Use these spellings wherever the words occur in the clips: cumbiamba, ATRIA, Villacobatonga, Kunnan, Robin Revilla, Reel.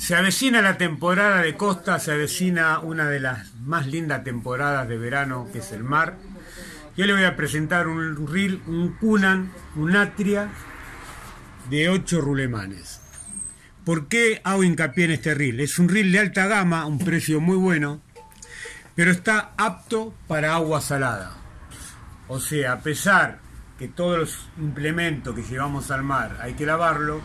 Se avecina la temporada de costa, se avecina una de las más lindas temporadas de verano, que es el mar. Yo le voy a presentar un reel, un Kunnan, un atria de 8 rulemanes. ¿Por qué hago hincapié en este reel? Es un reel de alta gama, un precio muy bueno, pero está apto para agua salada. O sea, a pesar que todos los implementos que llevamos al mar hay que lavarlo,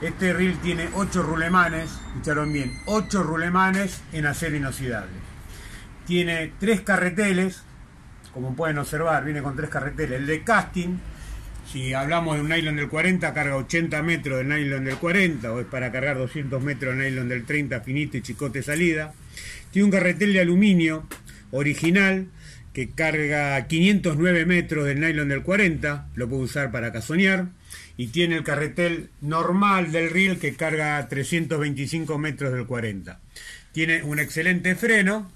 este reel tiene 8 rulemanes, escucharon bien, 8 rulemanes en acero inoxidable. Tiene 3 carreteles, como pueden observar, viene con 3 carreteles. El de casting, si hablamos de un nylon del 40, carga 80 metros del nylon del 40, o es para cargar 200 metros del nylon del 30, finito y chicote salida. Tiene un carretel de aluminio original, que carga 509 metros del nylon del 40, lo puedo usar para cazonear, y tiene el carretel normal del reel que carga 325 metros del 40. Tiene un excelente freno,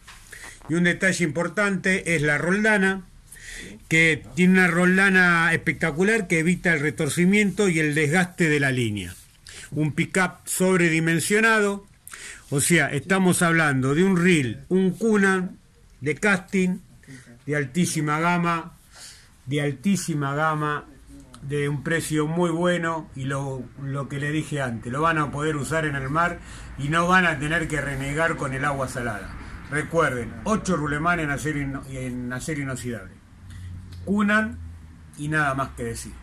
y un detalle importante es la roldana, que tiene una roldana espectacular que evita el retorcimiento y el desgaste de la línea. Un pickup sobredimensionado, o sea, estamos hablando de un reel, un Kunnan de casting, de altísima gama, de un precio muy bueno, y lo que le dije antes, lo van a poder usar en el mar y no van a tener que renegar con el agua salada. Recuerden, 8 rulemanes en acero inoxidable. Kunnan y nada más que decir.